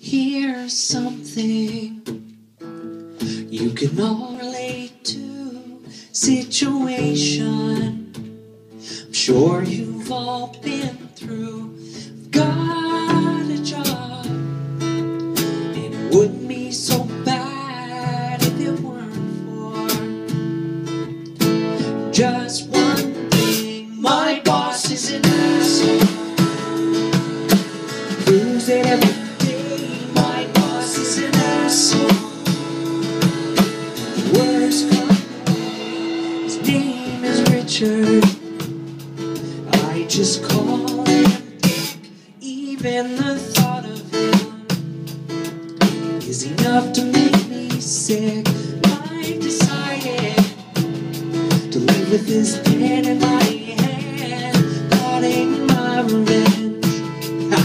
Here's something you can all relate to. Situation I'm sure you've all been through. I've got a job, and it wouldn't be so bad if it weren't for just one thing. My boss is an asshole. Lose it every day. I just call him Dick. Even the thought of him is enough to make me sick. I've decided to live with this pen in my hand, plotting my revenge. Ha!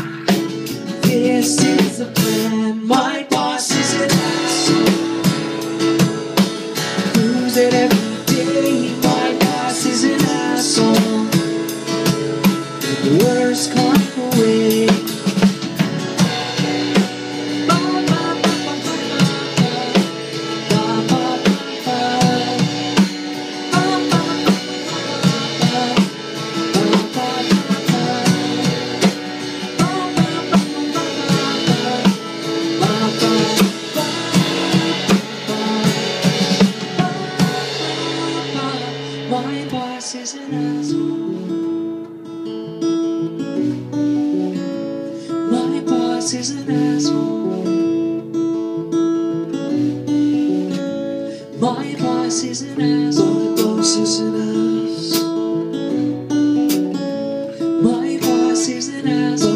This is the plan. My boss is an asshole. Lose it every day. My boss is an asshole. My boss is an asshole. My boss is an asshole. My boss is an asshole.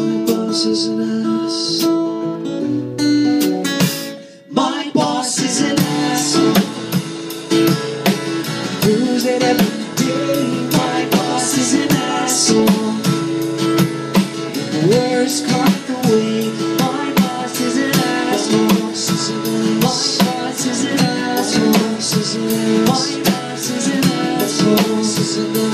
My boss is an asshole. My boss is an asshole. My boss is an asshole. Lose it every day. My boss is an asshole. The worst comes the way. My boss is an asshole. My boss is an asshole. My boss is an asshole. My boss is an asshole.